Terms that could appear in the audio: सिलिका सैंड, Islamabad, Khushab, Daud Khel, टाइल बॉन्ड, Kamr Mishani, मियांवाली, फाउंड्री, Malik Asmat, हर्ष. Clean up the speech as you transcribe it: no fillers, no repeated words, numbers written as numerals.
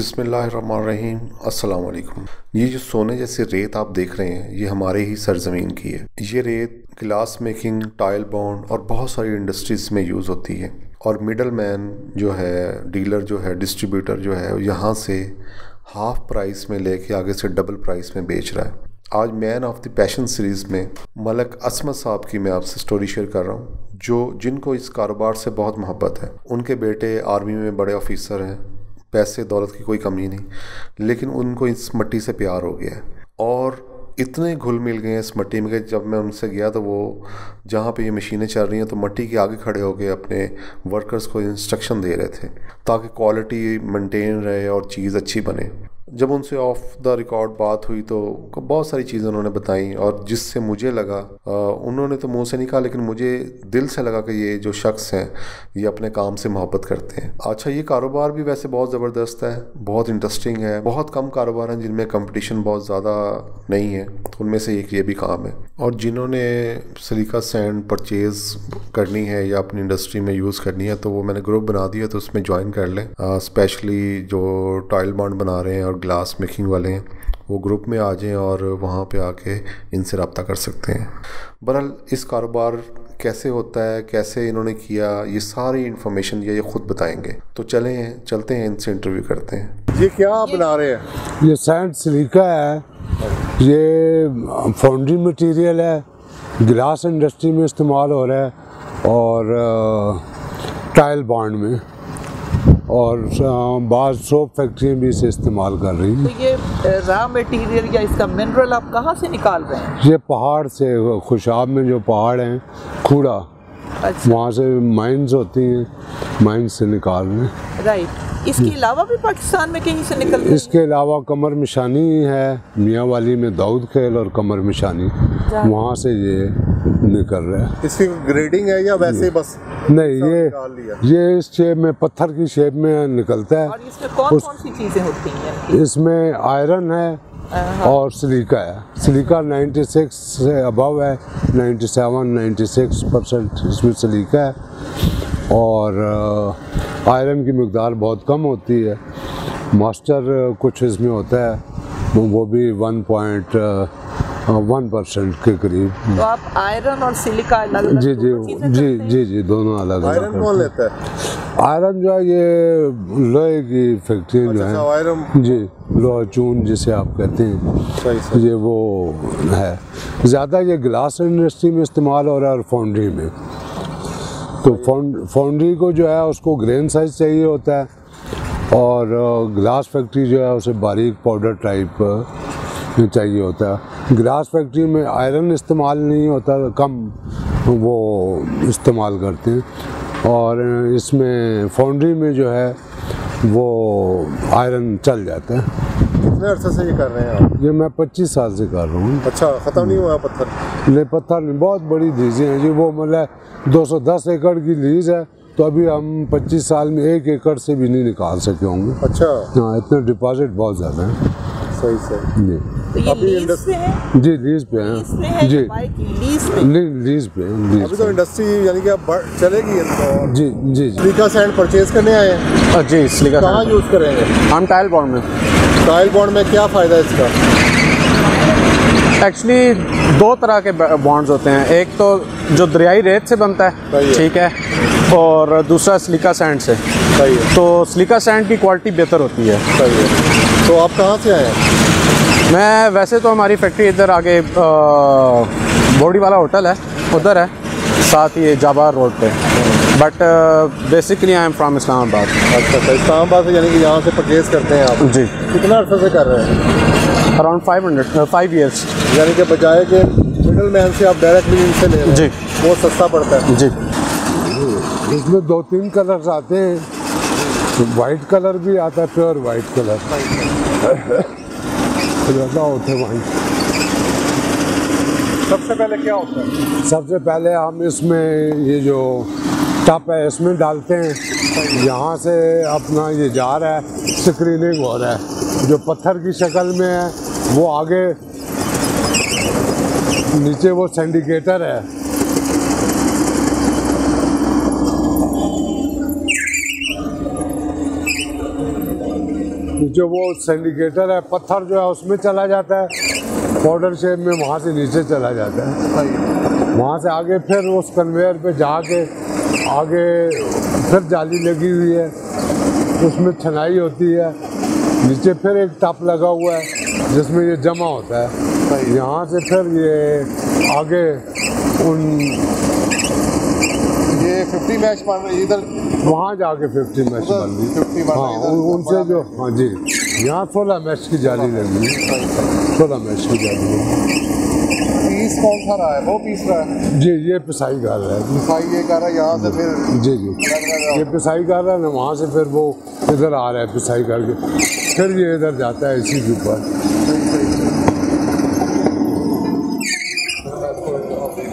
बिस्मिल्लाहिर्रहमानिर्रहीम। अस्सलाम वालेकुम। ये जो सोने जैसी रेत आप देख रहे हैं ये हमारे ही सरजमीन की है। ये रेत ग्लास मेकिंग, टाइल बॉन्ड और बहुत सारी इंडस्ट्रीज़ में यूज़ होती है और मिडल मैन जो है, डीलर जो है, डिस्ट्रीब्यूटर जो है, यहाँ से हाफ़ प्राइस में लेके आगे से डबल प्राइस में बेच रहा है। आज man of the passion series में मलक असमत साहब की मैं आपसे स्टोरी शेयर कर रहा हूँ जिनको इस कारोबार से बहुत मोहब्बत है। उनके बेटे आर्मी में बड़े ऑफिसर हैं, पैसे दौलत की कोई कमी नहीं, लेकिन उनको इस मिट्टी से प्यार हो गया है और इतने घुल मिल गए हैं इस मिट्टी में कि जब मैं उनसे गया तो वो जहाँ पे ये मशीनें चल रही हैं तो मिट्टी के आगे खड़े होकर अपने वर्कर्स को इंस्ट्रक्शन दे रहे थे ताकि क्वालिटी मेंटेन रहे और चीज़ अच्छी बने। जब उनसे ऑफ द रिकॉर्ड बात हुई तो बहुत सारी चीज़ें उन्होंने बताई और जिससे मुझे लगा, उन्होंने तो मुंह से नहीं कहा लेकिन मुझे दिल से लगा कि ये जो शख्स हैं ये अपने काम से मोहब्बत करते हैं। अच्छा, ये कारोबार भी वैसे बहुत ज़बरदस्त है, बहुत इंटरेस्टिंग है। बहुत कम कारोबार हैं जिनमें कंपटीशन बहुत ज़्यादा नहीं है, उनमें से एक ये भी काम है। और जिन्होंने सिलिका सैंड परचेज़ करनी है या अपनी इंडस्ट्री में यूज़ करनी है तो वो मैंने ग्रुप बना दिया तो उसमें ज्वाइन कर लें। स्पेशली जो टाइल बॉन्ड बना रहे हैं और ग्लास मेकिंग वाले हैं वो ग्रुप में आ जाएँ और वहाँ पे आके इनसे रब्ता कर सकते हैं। बहरहाल इस कारोबार कैसे होता है, कैसे इन्होंने किया, ये सारी इन्फॉर्मेशन ये खुद बताएंगे। तो चलते हैं इनसे इंटरव्यू करते हैं। ये क्या बना रहे हैं? ये सैंड सिलिका है, ये फाउंड्री मटेरियल है, ग्लास इंडस्ट्री में इस्तेमाल हो रहा है और टाइल बॉन्ड में और बाद सोप फैक्ट्री भी इसे इस्तेमाल कर रही है। तो ये रॉ मटेरियल या इसका मिनरल आप कहाँ से निकाल रहे हैं? ये पहाड़ से, खुशाब में जो पहाड़ हैं, कूड़ा। अच्छा। वहाँ से माइंस होती हैं, माइंस से निकाल रहे हैं। राइट। इसके अलावा भी पाकिस्तान में कहीं से निकल? इसके अलावा कमर मिशानी है, मियांवाली में दाऊद खेल और कमर मिशानी, वहाँ से ये निकल रहा है। इसकी ग्रेडिंग है या वैसे ही बस? नहीं, ये इस शेप में, पत्थर की शेप में निकलता है। और इसमें कौन सी चीज़ें होती हैं? इसमें आयरन है और सिलिका है। सिलिका 96 से अबव है, 97-96% इसमें सिलिका है और आयरन की मकदार बहुत कम होती है। मास्टर कुछ इसमें होता है, वो भी 1.1% के करीब। तो आप आयरन और सिलिका अलग? जी, दोनों अलग। आयरन कौन लेता है? आयरन जो है ये लोहे की फैक्ट्री जो है। आयरन जी, लोहा चून जिसे आप कहते हैं, ये वो है। ज़्यादा ये ग्लास इंडस्ट्री में इस्तेमाल हो रहा है और फाउंड्री में। तो फाउंड्री को जो है उसको ग्रेन साइज चाहिए होता है और ग्लास फैक्ट्री जो है उसे बारीक पाउडर टाइप चाहिए होता है। ग्लास फैक्ट्री में आयरन इस्तेमाल नहीं होता, कम वो इस्तेमाल करते हैं और इसमें फाउंड्री में जो है वो आयरन चल जाता है। कितने अरसे से ये कर रहे हैं आप? ये मैं 25 साल से कर रहा हूँ। अच्छा, ख़त्म नहीं हुआ पत्थर? नहीं, पत्थर नहीं, बहुत बड़ी लीजें हैं जी। वो मतलब 210 एकड़ की लीज है तो अभी हम 25 साल में 1 एकड़ से भी नहीं निकाल सके होंगे। अच्छा। हाँ, इतना डिपॉजिट बहुत ज़्यादा है। सही सही। तो ये लीज पे है? जी, लीज पे है जी, लीज पे। अभी तो इंडस्ट्री यानी कि अब चलेगी। जी जी। सिलिका सैंड परचेज करने आए हैं? जी, सिलिका। कहाँ यूज़ करेंगे? हम टाइल बॉन्ड में। टाइल बॉन्ड में क्या फ़ायदा है इसका? एक्चुअली 2 तरह के बॉन्ड्स होते हैं, एक तो जो दरियाई रेत से बनता है, ठीक है, और दूसरा सिलिका सैंड से। सही है। तो सिलिका सैंड की क्वालिटी बेहतर होती है। सही है। तो आप कहाँ से आए हैं? मैं वैसे तो हमारी फैक्ट्री इधर आगे बॉडी वाला होटल है, उधर है, साथ ही जाबार रोड पे, but basically I am from Islamabad. अच्छा, इस्लामाबाद से, यानी कि यहाँ से परचेज करते हैं आप? जी। कितना अर्से से कर रहे हैं? Around 5 years. यानी कि बजाय के मिडल मैन से आप डायरेक्टली इनसे ले रहे हैं। जी, बहुत सस्ता पड़ता है। जी। इसमें 2-3 कलर्स आते हैं, वाइट कलर भी आता है, प्योर वाइट कलर ज़्यादा होते हैं वाइट। सबसे पहले क्या होता है? सबसे पहले हम इसमें ये जो टप है इसमें डालते हैं, यहाँ से अपना ये जा रहा है, स्क्रीनिंग हो रहा है। जो पत्थर की शक्ल में है वो आगे, नीचे वो सिंडिकेटर है, जो वो सिंडिकेटर है पत्थर जो है उसमें चला जाता है, पाउडर शेप में वहाँ से नीचे चला जाता है, वहाँ से आगे फिर उस कन्वेयर पे जाके आगे फिर जाली लगी हुई है उसमें छनाई होती है, नीचे फिर एक टप लगा हुआ है जिसमें ये जमा होता है, यहाँ से फिर ये आगे उन ये 50 मैच इधर वहाँ जाके 50 मैच उनसे जो हाँ जी यहाँ 16 मैच की जाली लगी है, 16 मैच की जाली है। पीस कौन सा रहा है? वो पीस रहा है जी, ये पिसाई कर रहा है, पिसाई ये कर रहा है यहाँ से फिर जी जी ये पिसाई कर रहा है ना, वहाँ से फिर वो इधर आ रहा है पिसाई करके फिर ये इधर जाता है इसी के ऊपर।